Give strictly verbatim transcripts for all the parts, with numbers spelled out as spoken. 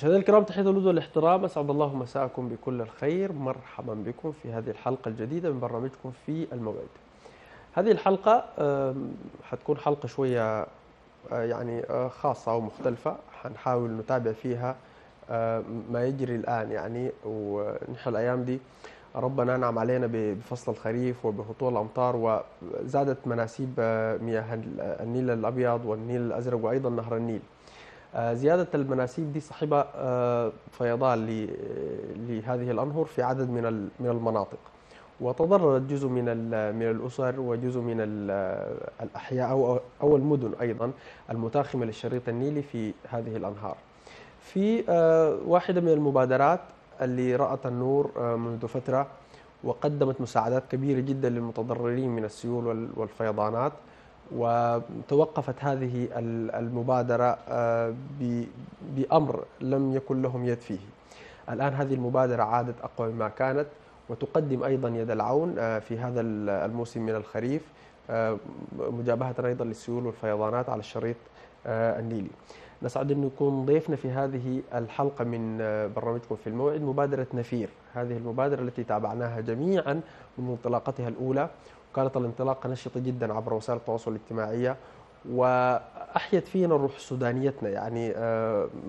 مشاهدينا الكرام، تحية الود والاحترام، أسعد الله مساءكم بكل الخير. مرحبا بكم في هذه الحلقة الجديدة من برنامجكم في الموعد. هذه الحلقة حتكون حلقة شوية يعني خاصة ومختلفة، حنحاول نتابع فيها ما يجري الآن يعني، ونحن الأيام دي ربنا أنعم علينا بفصل الخريف وبهطول الأمطار، وزادت مناسيب مياه النيل الأبيض والنيل الأزرق وأيضا نهر النيل. زيادة المناسيب دي صاحبة فيضان لهذه الأنهر في عدد من من المناطق، وتضررت جزء من من الأسر وجزء من الأحياء أو أو المدن أيضا المتاخمة للشريط النيلي في هذه الأنهار. في واحدة من المبادرات اللي رأت النور منذ فترة وقدمت مساعدات كبيرة جدا للمتضررين من السيول والفيضانات، وتوقفت هذه المبادرة بأمر لم يكن لهم يد فيه. الآن هذه المبادرة عادت أقوى مما كانت، وتقدم أيضا يد العون في هذا الموسم من الخريف مجابهة أيضا للسيول والفيضانات على الشريط النيلي. نسعد أن يكون ضيفنا في هذه الحلقة من برنامجكم في الموعد مبادرة نفير، هذه المبادرة التي تابعناها جميعا من انطلاقتها الأولى، وكانت الانطلاقة نشطة جدا عبر وسائل التواصل الاجتماعية، وأحيت فينا روح سودانيتنا. يعني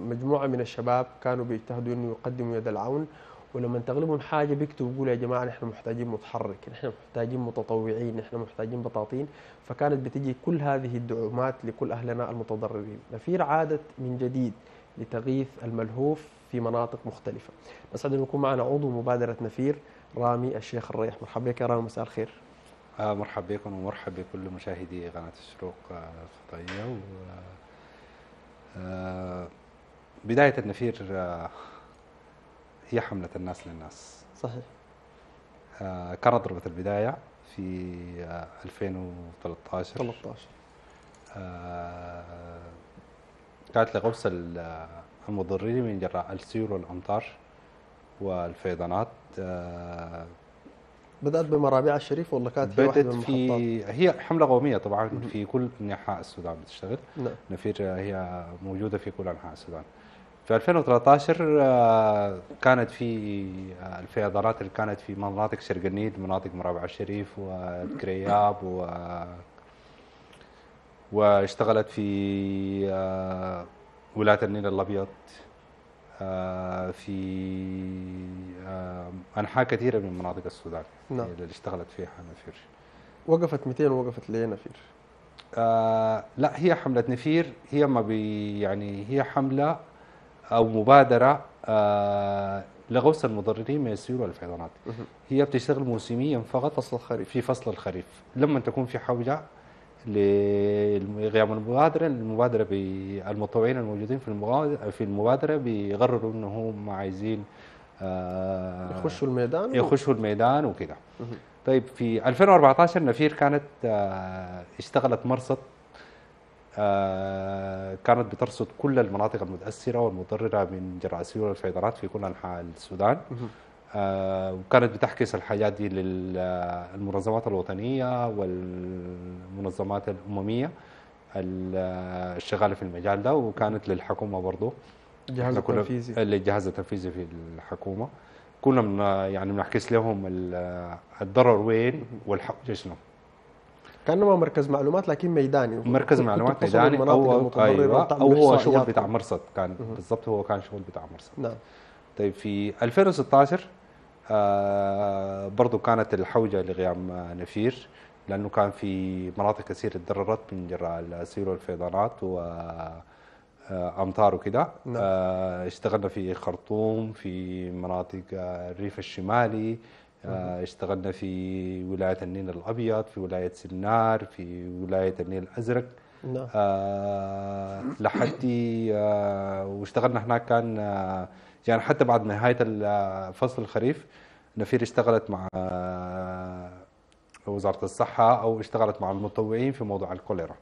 مجموعة من الشباب كانوا بيجتهدوا أن يقدموا يد العون، ولما تغلبهم حاجة بيكتبوا يقولوا يا جماعة نحن محتاجين متحرك، نحن محتاجين متطوعين، نحن محتاجين بطاطين. فكانت بتجي كل هذه الدعومات لكل أهلنا المتضررين. نفير عادت من جديد لتغيث الملهوف في مناطق مختلفة. نسعد أن يكون معنا عضو مبادرة نفير رامي الشيخ الريح. مرحبا بك يا رامي، مساء الخير. آه مرحبا بكم ومرحبا بكل مشاهدي قناة الشروق الفضائية. و آه بداية النفير آه هي حملة الناس للناس. صحيح. آه كانت ضربة البداية في آه ألفين وثلاثة عشر. ثلاثة عشر. آه كانت لغوص المضررين من جراء السيول والأمطار والفيضانات. آه بدأت بمرابع الشريف ولا كانت هي واحدة من المحطات؟ هي حملة قومية طبعا في كل أنحاء السودان بتشتغل. نعم. نفير هي موجودة في كل أنحاء السودان. في ألفين وثلاثة عشر كانت في الفيضانات اللي كانت في مناطق شرق النيل، مناطق مرابع الشريف والكرياب، و واشتغلت في ولاية النيل الأبيض، في أنحاء كثيرة من مناطق السودان. نعم. اللي اشتغلت فيها نفير. وقفت متين وقفت ليه نفير؟ آه لا، هي حملة نفير هي ما بي يعني هي حملة أو مبادرة آه لغوص المضررين من السيول والفيضانات. هي بتشتغل موسميا فقط، فصل الخريف. في فصل الخريف لما تكون في حوجة لقيام المبادرة، المبادرة بالمتطوعين الموجودين في المبادرة في المبادرة بيقرروا إنه هم عايزين آه يخشوا الميدان يخشوا الميدان وكده. طيب في ألفين وأربعة عشر نفير كانت آه اشتغلت مرصد، آه كانت بترصد كل المناطق المتأثرة والمضررة من جراء السيول والفيضانات في كل أنحاء السودان. آه وكانت بتحكس الحاجات دي للمنظمات الوطنية والمنظمات الأممية الشغالة في المجال ده، وكانت للحكومة برضه الجهاز التنفيذي الجهاز التنفيذي في الحكومة. كنا من يعني بنحكس لهم الضرر وين والحق شنو. كأنه مركز معلومات لكن ميداني، مركز معلومات ميداني أو, أيوة أو هو شغل بتاع مرصد كان بالضبط، هو كان شغل بتاع مرصد. نعم. طيب في ألفين وستة عشر آه برضو كانت الحوجة لقيام نفير، لأنه كان في مناطق كثيرة تضررت من جراء السيول والفيضانات وأمطار وكده. نعم. آه اشتغلنا في خرطوم، في مناطق الريف الشمالي، اشتغلنا في ولاية النيل الأبيض، في ولاية سنار، في ولاية النيل الأزرق. نعم. آه لحد آه واشتغلنا هناك كان آه يعني حتى بعد نهاية فصل الخريف نفير اشتغلت مع آه وزارة الصحة أو اشتغلت مع المتطوعين في موضوع الكوليرا.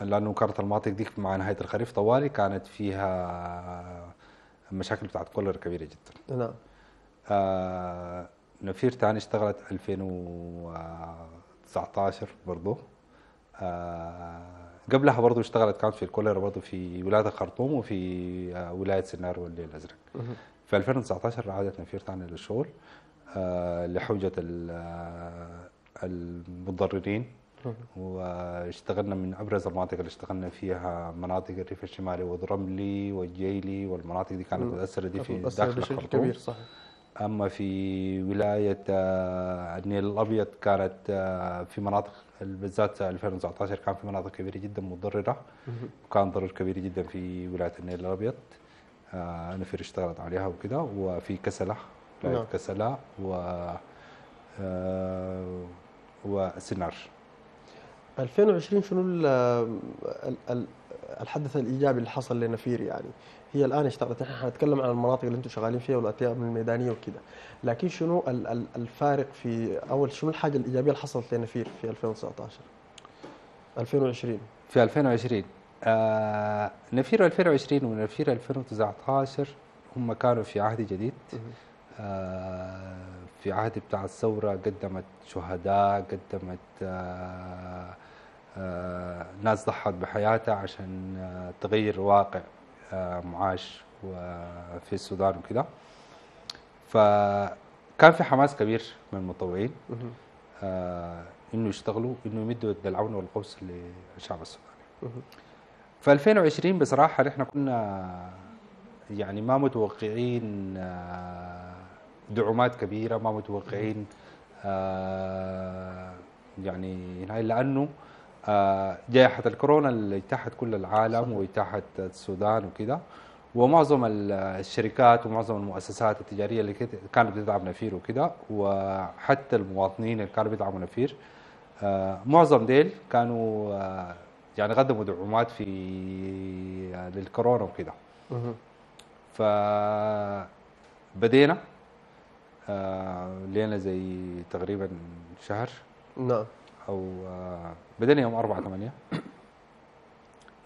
لأنه كانت المناطق ديك مع نهاية الخريف طوالي كانت فيها مشاكل بتاعت كوليرا كبيرة جدا. نعم. آه نفير تاني اشتغلت ألفين وتسعة عشر برضو، آه قبلها برضه اشتغلت، كانت في الكوليرا برضه في ولايه الخرطوم وفي ولايه سنار والليل الازرق. في ألفين وتسعطعش عادت نفير ثاني للشغل لحوجه المتضررين، واشتغلنا من ابرز المناطق اللي اشتغلنا فيها مناطق الريف الشمالي والرملي والجيلي، والمناطق دي كانت متاثره دي في داخل الخرطوم كبير صحيح. اما في ولايه النيل الابيض كانت في مناطق بالذات ألفين وتسعطعش كان في مناطق كبيره جدا متضرره، وكان ضرر كبير جدا في ولايه النيل الابيض نفير اشتغلت عليها وكده، وفي كسله ولايه كسله و وسنار. ألفين وعشرين شنو الحدث الايجابي اللي حصل لنفير؟ يعني هي الان اشتغلت، نحن حنتكلم عن المناطق اللي انتم شغالين فيها والاتيام الميدانيه وكذا، لكن شنو الفارق في اول، شنو الحاجه الايجابيه اللي حصلت لنفير في ألفين وتسعطعش ألفين وعشرين؟ في ألفين وعشرين آه نفير ألفين وعشرين ونفير ألفين وتسعطعش هم كانوا في عهد جديد، آه في عهد بتاع الثوره، قدمت شهداء، قدمت آه آه ناس ضحت بحياتها عشان آه تغير واقع آه معاش في السودان وكذا، فكان في حماس كبير من المتطوعين آه انه يشتغلوا، انه يمدوا يد العون والقوس للشعب السوداني. في ألفين وعشرين بصراحه نحن كنا يعني ما متوقعين آه دعومات كبيره، ما متوقعين آه يعني هاي، لانه آه جائحه الكورونا اللي اجتاحت كل العالم واجتاحت السودان وكذا، ومعظم الشركات ومعظم المؤسسات التجاريه اللي كانت بتدعم نفير وكذا، وحتى المواطنين اللي كانوا بيدعموا نفير آه معظم ديل كانوا آه يعني قدموا دعومات في آه للكورونا وكذا. فبدينا آه لينا زي تقريبا شهر، نعم، او آه بدينا يوم أربعة ثمانية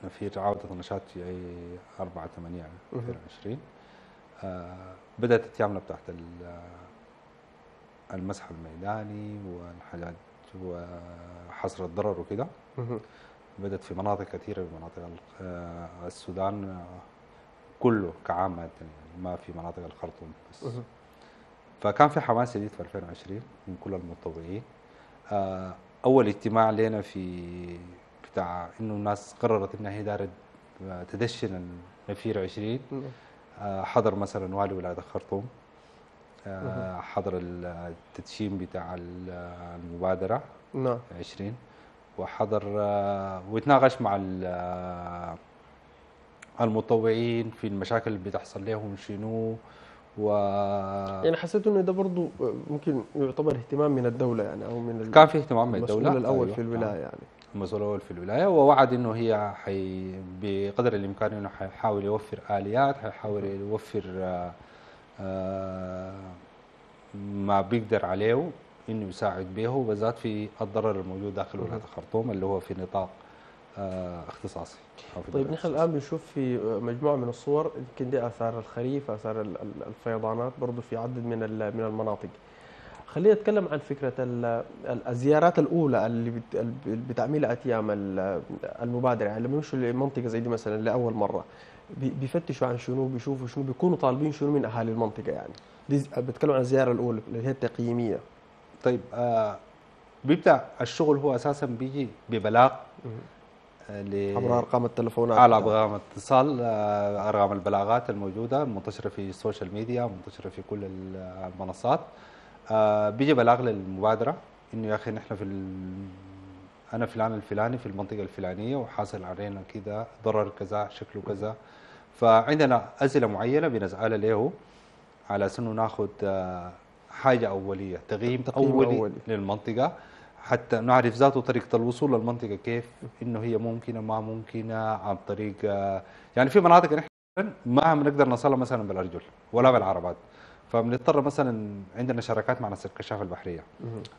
نفير عودة النشاط في أربعة ثمانية ألفين وعشرين. آه بدأت أيامنا بتاعت المسح الميداني والحاجات وحصر الضرر وكده، بدأت في مناطق كثيرة من مناطق آه السودان آه كله كعامة يعني، ما في مناطق الخرطوم بس. مه. فكان في حماس جديد في ألفين وعشرين من كل المتطوعين. آه اول اجتماع لنا في بتاع انه الناس قررت انها هي دارت تدشن نفير عشرين، آه حضر مثلا والي ولايه الخرطوم، آه حضر التدشين بتاع المبادره عشرين، وحضر آه وتناقش مع المتطوعين في المشاكل اللي بتحصل لهم شنو، و يعني حسيت انه ده برضه ممكن يعتبر اهتمام من الدوله يعني، او من كان في اهتمام من الدوله، المسؤول الاول أيوة في الولايه يعني، المسؤول الاول في الولايه، ووعد انه هي حي بقدر الامكان انه حيحاول يوفر اليات، حيحاول يوفر آآ آآ ما بيقدر عليه انه يساعد به، وبالذات في الضرر الموجود داخل ولايه الخرطوم اللي هو في نطاق اختصاصي. طيب نحن الان بنشوف في مجموعه من الصور، يمكن دي اثار الخريف، اثار الفيضانات برضه في عدد من من المناطق. خلينا نتكلم عن فكره الزيارات الاولى اللي بتعملها اتيام المبادره، يعني لما يمشوا لمنطقه زي دي مثلا لاول مره بيفتشوا عن شنو، بيشوفوا شنو، بيكونوا طالبين شنو من اهالي المنطقه يعني، دي بتكلم عن الزياره الاولى اللي هي التقييميه. طيب آه بيبدا الشغل هو اساسا بيجي ببلاغ عبر ارقام التليفونات، على ارقام الاتصال، ارقام البلاغات الموجوده منتشره في السوشيال ميديا، منتشره في كل المنصات. بيجي بلاغ للمبادره انه يا اخي نحن في انا فلان الفلاني في المنطقه الفلانيه وحاصل علينا كذا ضرر كذا شكله كذا، فعندنا اسئله معينه بنسالها له على اساس انه ناخذ حاجه اوليه، تقييم اولي, أولي للمنطقه حتى نعرف ذاته طريقة الوصول للمنطقة كيف، إنه هي ممكنة ما ممكنة، عن طريق يعني في مناطق نحن ما بنقدر نصلها مثلا بالأرجل ولا بالعربات، فبنضطر مثلا عندنا شراكات مع ناس الكشافة البحرية،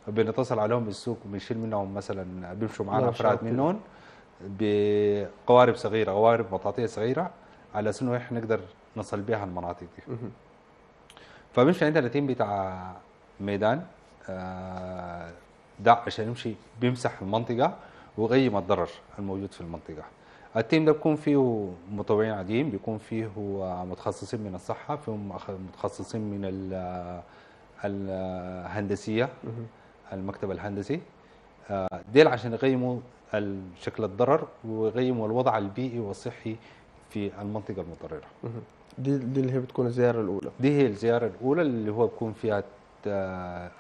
بنتصل عليهم بالسوق وبنشيل منهم مثلا، بيمشوا معنا أفراد منهم بقوارب صغيرة، قوارب مطاطية صغيرة، على أساس إنه إحنا نقدر نصل بها المناطق دي. فبنمشي عندنا تيم بتاع ميدان آه ده عشان يمشي بيمسح المنطقه وغي ما الضرر الموجود في المنطقه. التيم ده بيكون فيه متابعين عاديين، بيكون فيه متخصصين من الصحه، فيهم متخصصين من الهندسيه، المكتب الهندسي، ديل عشان يقيموا شكل الضرر ويقيموا الوضع البيئي والصحي في المنطقه المتضرره. دي دي اللي هي بتكون الزياره الاولى. دي هي الزياره الاولى اللي هو بيكون فيها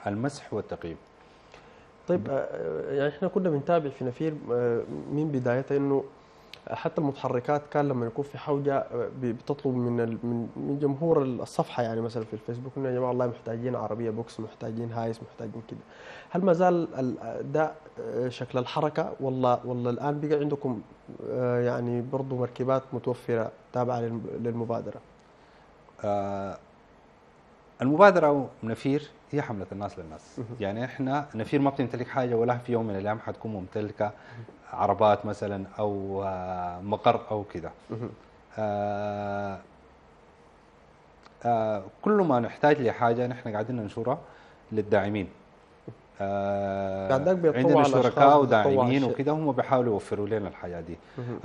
المسح والتقييم. طيب يعني احنا كنا بنتابع في نفير من بدايتها انه حتى المتحركات كان لما يكون في حوجه بتطلب من من جمهور الصفحه، يعني مثلا في الفيسبوك انه يا جماعه والله محتاجين عربيه بوكس، محتاجين هايس، محتاجين كده. هل ما زال ده شكل الحركه ولا ولا الان بقى عندكم يعني برضه مركبات متوفره تابعه للمبادره؟ آه المبادره نفير هي حمله الناس للناس. يعني احنا نفير ما بتمتلك حاجه، ولا في يوم من الايام حتكون ممتلكه عربات مثلا او مقر او كده. آه آه كل ما نحتاج لحاجه نحن قاعدين ننشرها للداعمين. آه عندنا شركاء وداعمين وكده هم بيحاولوا يوفروا لنا الحاجه دي.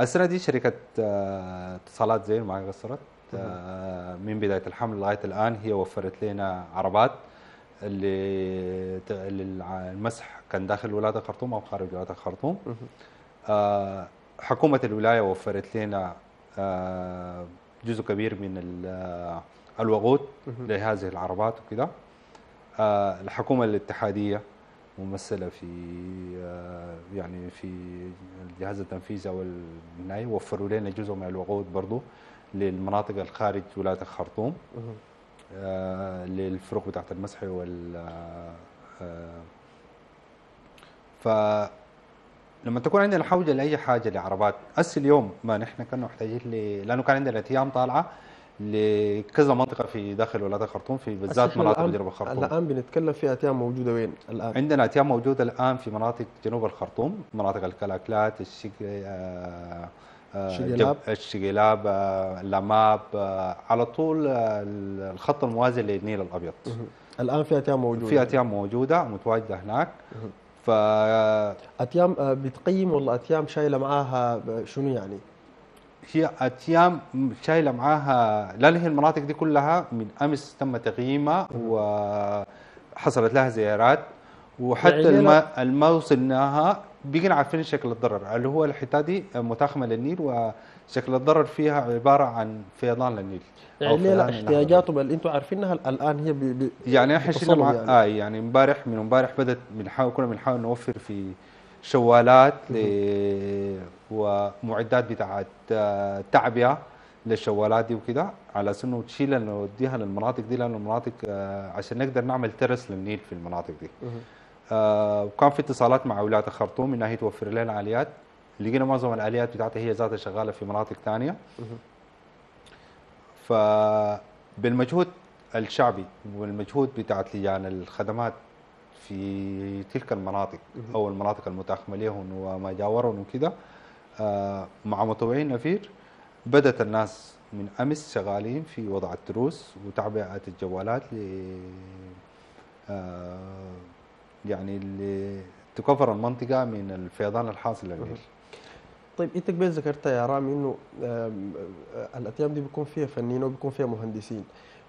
السنه دي شركه آه اتصالات زين ما قصرت، آه من بدايه الحمله لغايه الان هي وفرت لنا عربات اللي المسح كان داخل ولايه الخرطوم او خارج ولايه الخرطوم. آه حكومه الولايه وفرت لنا آه جزء كبير من الوقود لهذه العربات وكذا. آه الحكومه الاتحاديه ممثله في آه يعني في الجهاز التنفيذي او النائب وفروا لنا جزء من الوقود برضه للمناطق الخارج ولايه الخرطوم. آه للفروق بتاعت المسح وال آه فلما تكون عندنا حوجه لاي حاجه لعربات هسه اليوم ما نحن كنا محتاجين ل... لانه كان عندنا ايام طالعه لكذا منطقه في داخل ولايه الخرطوم، في بالذات مناطق جنوب الخرطوم. الان بنتكلم في اتيام موجوده وين الان؟ عندنا اتيام موجوده الان في مناطق جنوب الخرطوم، مناطق الكلاكلات، الشق آه الشقلاب، الشقلاب اللماب، على طول الخط الموازي للنيل الابيض. الان في اتيام موجوده، في اتيام موجوده متواجده هناك. ف اتيام بتقيم ولا اتيام شايله معاها شنو يعني؟ هي اتيام شايله معاها لان هي المناطق دي كلها من امس تم تقييمها وحصلت لها زيارات، وحتى الما وصلناها بقينا عارفين شكل الضرر اللي هو الحته دي متاخمه للنيل، وشكل الضرر فيها عباره عن فيضان للنيل. يعني ليه احتياجاتهم اللي انتم عارفينها الان هي بي بي يعني احنا يعني. آه يعني امبارح من امبارح بدات بنحاول كنا بنحاول نوفر في شوالات ومعدات بتاعت تعبئه للشوالات دي وكده على اساس انه تشيلها نوديها للمناطق دي، لان المناطق آه عشان نقدر نعمل ترس للنيل في المناطق دي. آه وكان في اتصالات مع ولايه الخرطوم انها هي توفر لنا اليات، لقينا معظم الاليات بتاعتها هي ذاتها شغاله في مناطق ثانيه. فبالمجهود الشعبي والمجهود بتاعت لجان الخدمات في تلك المناطق او المناطق المتاخمه لهم وما جاورهم وكده، آه مع متابعين نفير بدات الناس من امس شغالين في وضع التروس وتعبئه الجوالات ل آه يعني اللي تكفر المنطقه من الفيضان الحاصل للنيل. طيب انت قبل ذكرت يا رامي انه الاتيام دي بيكون فيها فنيين وبيكون فيها مهندسين،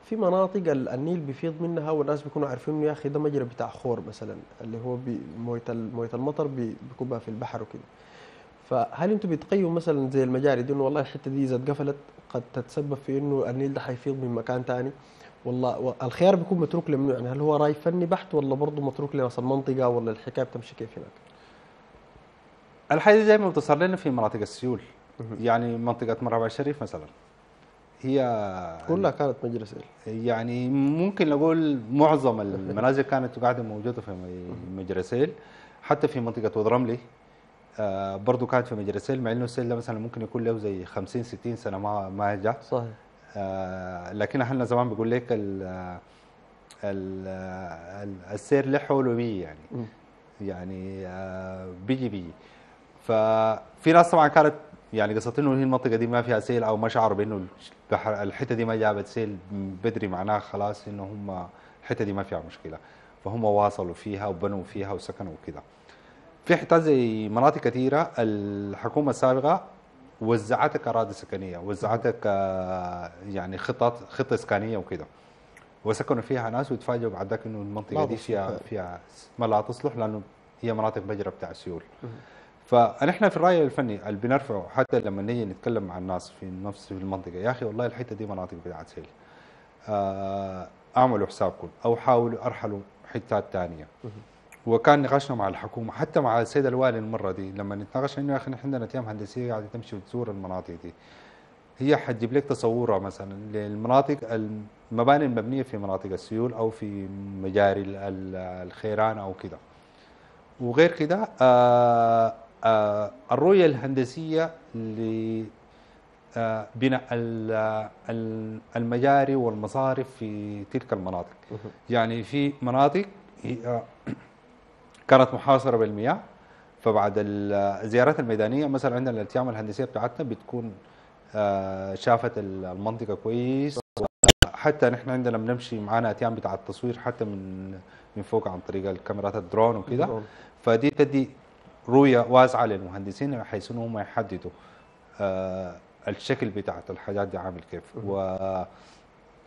في مناطق النيل بيفيض منها والناس بيكونوا عارفين انه يا اخي ده مجرى بتاع خور مثلا اللي هو مويه مويه المطر بيكبها في البحر وكده. فهل انتم بتقيموا مثلا زي المجاري دي انه والله الحته دي اذا اتقفلت قد تتسبب في انه النيل ده حيفيض من مكان ثاني؟ والله الخيار بيكون متروك لمنو يعني؟ هل هو راي فني بحت ولا برضه متروك لناس المنطقه ولا الحكايه بتمشي كيف هناك؟ الحاجه زي ما بتصل لنا في مناطق السيول يعني منطقه مرابع الشريف مثلا هي كلها كانت مجرى سيل، يعني ممكن نقول معظم المنازل كانت قاعده موجوده في مجرى سيل. حتى في منطقه ود رملي آه برضه كانت في مجرى سيل، مع انه السيل ده مثلا ممكن يكون له زي خمسين ستين سنه ما ما جاء. صحيح. آه لكن اهلنا زمان بيقول لك ال ال السير له حول وبيه يعني م. يعني آه بيجي بيجي. ففي ناس طبعا كانت يعني قصت انه هي المنطقه دي ما فيها سيل او ما شعروا بانه الحته دي ما جابت سيل بدري، معناها خلاص انه هم الحته دي ما فيها مشكله، فهم واصلوا فيها وبنوا فيها وسكنوا وكده. في حتات زي مناطق كثيرة الحكومة السابقة وزعتك أراضي سكنية، وزعتك يعني خطط خطة إسكانية وكده، وسكنوا فيها ناس وتفاجئوا بعد ذاك إنه المنطقة دي فيها فيها ما لا تصلح لأنه هي مناطق بجرة بتاع السيول. فنحن في الرأي الفني اللي بنرفعه حتى لما نيجي نتكلم مع الناس في نفس المنطقة، يا أخي والله الحتة دي مناطق بتاعت سيل، أعملوا حسابكم أو حاولوا أرحلوا حتات ثانية. وكان نقاشنا مع الحكومة حتى مع السيد الوالي المرة دي لما نتناقش إنه يا أخي نحن عندنا تيام هندسية قاعدة تمشي وتزور المناطق دي، هي حتجيب لك تصورها مثلا للمناطق المباني المبنية في مناطق السيول أو في مجاري الخيران أو كده. وغير كده الرؤية الهندسية لبناء المجاري والمصارف في تلك المناطق. يعني في مناطق كانت محاصرة بالمياه، فبعد الزيارات الميدانية مثلا عندنا التيام الهندسية بتاعتنا بتكون شافت المنطقة كويس. حتى نحن عندنا بنمشي معانا اتيام بتاع التصوير حتى من من فوق عن طريق الكاميرات الدرون وكذا، فدي تدي رؤيه واسعه للمهندسين بحيث انهم هم يحددوا آه الشكل بتاع الحاجات دي عامل كيف، و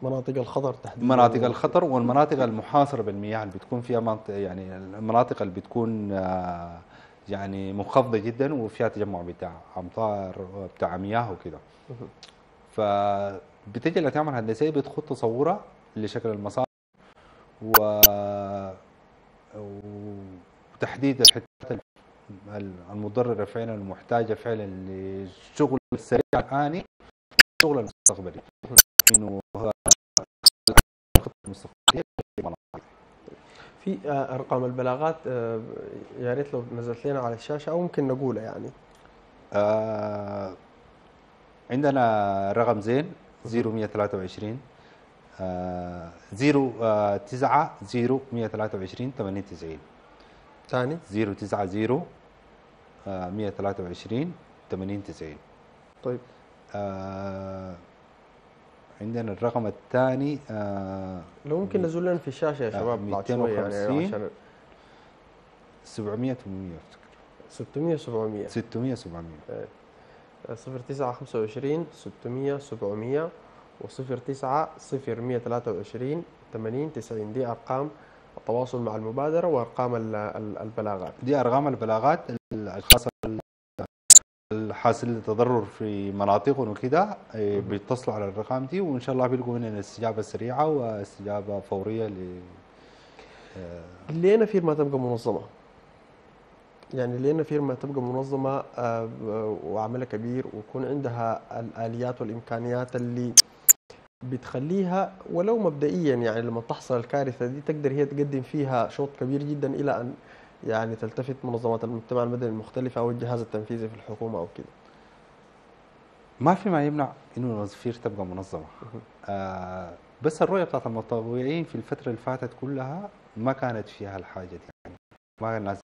مناطق الخطر تحديدا، مناطق الخطر والمناطق المحاصره بالمياه اللي بتكون فيها منطقه، يعني المناطق اللي بتكون آه يعني منخفضه جدا وفيها تجمع بتاع امطار بتاع مياه وكذا. ف بتجي الاتيام الهندسيه بتخط تصورها لشكل المصانع و... وتحديد الحتات المضرره فعلا المحتاجه فعلا للشغل السريع الاني والشغل المستقبلي، انه الخطه المستقبليه في ارقام البلاغات. يا ريت لو نزلت لنا على الشاشه او ممكن نقولها يعني. آه... عندنا رقم زين صفر مية ثلاثة وعشرين صفر تسعة صفر مية ثلاثة وعشرين ثمانية وتسعين، ثاني صفر تسعة صفر مية ثلاثة وعشرين ثمانية وتسعين. طيب آه عندنا الرقم الثاني آه لو ممكن نزول لنا في الشاشه يا شباب مئتين وخمسين يعني سبعمية ثمانمية ستمية سبعمية ستمية سبعمية صفر تسعة خمسة وعشرين ستمية سبعمية وصفر تسعة صفر مية ثلاثة وعشرين ثمانين تسعين. دي أرقام التواصل مع المبادرة وأرقام البلاغات. دي أرقام البلاغات الأشخاص الحاصل تضرر في مناطقهم وكده بيتصلوا على الأرقام دي، وإن شاء الله بيلقوا مننا استجابة سريعة واستجابة فورية. ل ليه نفير ما تبقى منظمة؟ يعني ليه نفير ما تبقى منظمة وعملها كبير ويكون عندها الآليات والإمكانيات اللي بتخليها ولو مبدئيا يعني لما تحصل الكارثة دي تقدر هي تقدم فيها شوط كبير جدا إلى أن يعني تلتفت منظمات المجتمع المدني المختلفة أو الجهاز التنفيذي في الحكومة أو كده؟ ما في ما يمنع إنه نفير تبقى منظمة. آه بس الرؤية بتاعت المتطوعين في الفترة اللي فاتت كلها ما كانت فيها الحاجة دي، يعني ما الناس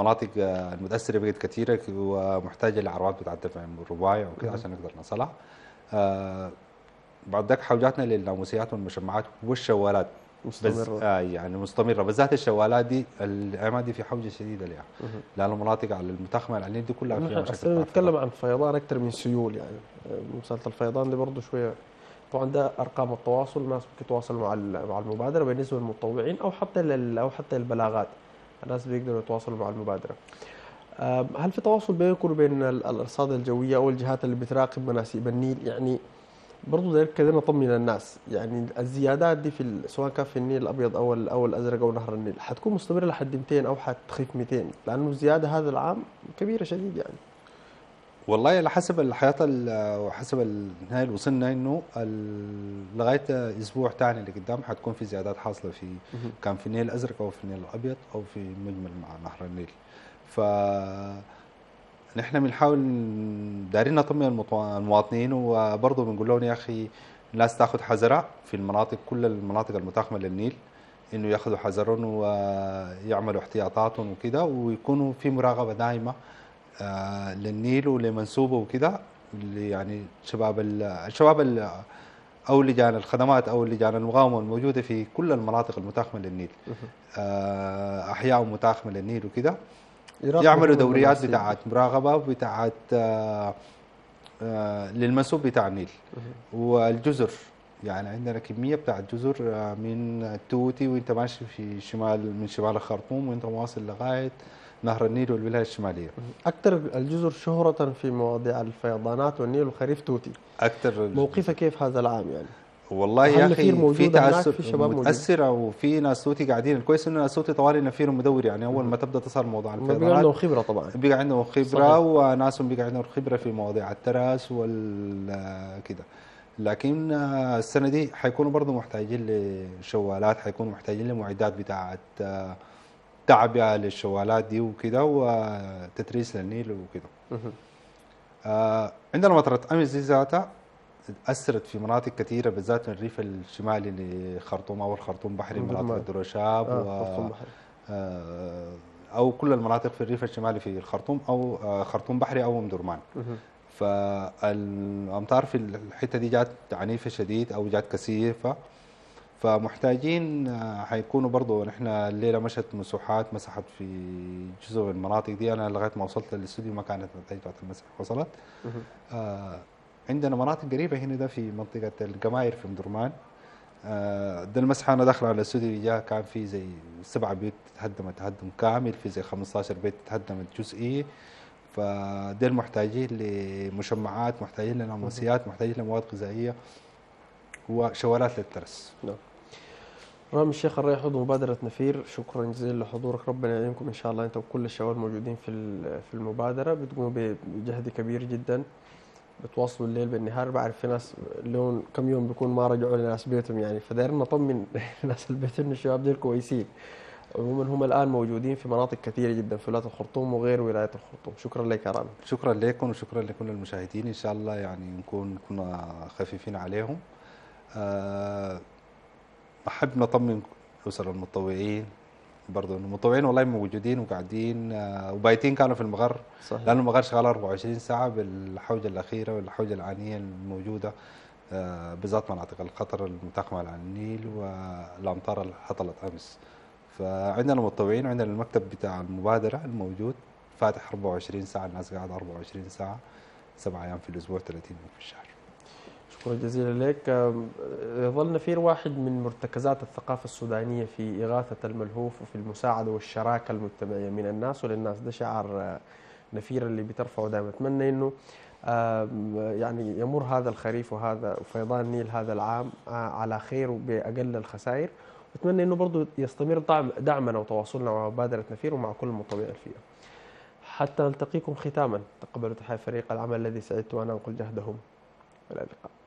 المناطق المتاثره بقت كثيره ومحتاجه لعروات بتاعت الدفع الرباعي وكذا عشان نقدر نصلها. آه بعد ذاك حوجاتنا للناموسيات والمشمعات والشوالات مستمرة. آه يعني مستمره، بالذات الشوالات دي الايام دي في حوجه شديده لها، لان المناطق على المتخمه العليا دي كلها فيها مشاكل. نتكلم عن فيضان اكثر من سيول، يعني مساله الفيضان اللي برضه شويه. طبعا ده ارقام التواصل، الناس ممكن تتواصل مع مع المبادره بالنسبه للمتطوعين او حتى لل او حتى البلاغات، الناس بيقدروا يتواصلوا مع المبادره. هل في تواصل بينكم وبين الارصاد الجويه او الجهات اللي بتراقب مناسيب النيل؟ يعني برضه ده كده نطمن الناس، يعني الزيادات دي في سواء كان في النيل الابيض او او الازرق او نهر النيل حتكون مستمره لحد مئتين او حتخف مئتين، لانه الزياده هذا العام كبيره شديد يعني. والله على حسب الحياة وحسب النهاية اللي وصلنا، انه لغايه اسبوع ثاني اللي قدام حتكون في زيادات حاصله في كان في النيل الازرق او في النيل الابيض او في مجمل مع نهر النيل. ف نحن بنحاول دايرين نطمن المواطنين، وبرضه بنقول لهم يا اخي الناس تاخذ حذرها في المناطق، كل المناطق المتاخمه للنيل انه ياخذوا حذرهم ويعملوا احتياطاتهم وكذا، ويكونوا في مراقبه دائمه آه للنيل ولمنسوبه وكذا، يعني شباب الشباب او لجان الخدمات او لجان المقاومه الموجوده في كل المناطق المتاخمه للنيل آه احياء متاخمه للنيل وكذا، يعملوا دوريات بتاعت مراقبه بتاعت آه آه للمنسوب بتاع النيل والجزر. يعني عندنا كميه بتاعت جزر آه من التوتي وانت ماشي في شمال من شمال الخرطوم وانت مواصل لغايه نهر النيل والولاية الشمالية. أكثر الجزر شهرة في مواضيع الفيضانات والنيل والخريف توتي. أكثر موقفها كيف هذا العام يعني؟ والله يا أخي في تعسر متأثرة وفي ناس توتي قاعدين. الكويس إنه ناس توتي طوالي نفير مدور، يعني أول ما تبدأ تصل موضوع الفيضانات بيقى عندهم خبرة، طبعا بيقى عندهم خبرة وناس بيقى عندهم خبرة في مواضيع التراس والكذا. لكن السنة دي حيكونوا برضه محتاجين لشوالات، حيكونوا محتاجين لمعدات بتاعة تعبئه للشوالات دي وكده وتتريس للنيل وكده. آه عندنا مطره امس دي ذاتها اثرت في مناطق كثيره، بالذات من الريف الشمالي لخرطوم او الخرطوم بحري، مناطق الدروشاب آه و آه او كل المناطق في الريف الشمالي في الخرطوم او آه خرطوم بحري او ام درمان. فالامطار في الحته دي جات عنيفه شديد او جات كثيفه، فمحتاجين حيكونوا برضه. نحن الليله مشت مسوحات مسحت في جزء من المناطق دي، انا لغايه ما وصلت للاستوديو ما كانت نتائج بتاعت المسح وصلت. آه عندنا مناطق قريبه هنا ده في منطقه القماير في ام درمان. آه ده المسح انا داخل على الاستوديو جاء كان في زي سبعه بيوت تهدمت تهدم كامل، في زي خمسطاشر بيت تهدمت جزئي. فدول محتاجين لمشمعات، محتاجين لناموسيات، محتاجين لمواد غذائيه وشوالات للترس. نعم. رامي الشيخ الريح عضو مبادرة نفير، شكرا جزيلا لحضورك، ربنا يعينكم ان شاء الله انت وكل الشباب الموجودين في في المبادرة، بتقوموا بجهد كبير جدا، بتواصلوا الليل بالنهار، بعرف في ناس لون كم يوم بيكون ما رجعوا لناس بيتهم يعني، فدايرين نطمن ناس البيت انه الشباب دول كويسين. عموما هم الان موجودين في مناطق كثيرة جدا في ولاية الخرطوم وغير ولاية الخرطوم. شكرا لك يا رامي. شكرا لكم وشكرا لكل المشاهدين، ان شاء الله يعني نكون كنا خفيفين عليهم. أه أحب نطمن أسر المتطوعين برضه، إنه المتطوعين والله موجودين وقاعدين أه وبايتين كانوا في المغر، لأن المغر شغال أربعة وعشرين ساعة بالحوجة الأخيرة والحوجة العانية الموجودة أه بالذات مناطق الخطر المتاخمة على النيل والأمطار اللي حصلت أمس. فعندنا المتطوعين وعندنا المكتب بتاع المبادرة الموجود فاتح أربعة وعشرين ساعة، الناس قاعدة أربعة وعشرين ساعة، سبعة أيام في الأسبوع، ثلاثين يوم في الشهر. شكرا جزيلا لك. يظل نفير واحد من مرتكزات الثقافة السودانية في إغاثة الملهوف وفي المساعدة والشراكة المجتمعية من الناس وللناس، ده شعار نفير اللي بترفعه دائما. أتمنى إنه يعني يمر هذا الخريف وهذا فيضان النيل هذا العام على خير وبأقل الخسائر، وأتمنى إنه برضه يستمر دعم دعمنا وتواصلنا مع مبادرة نفير ومع كل المتطوعين فيها. حتى نلتقيكم ختاما، تقبلوا تحية فريق العمل الذي سعدت وأنا أنقل جهدهم. إلى اللقاء.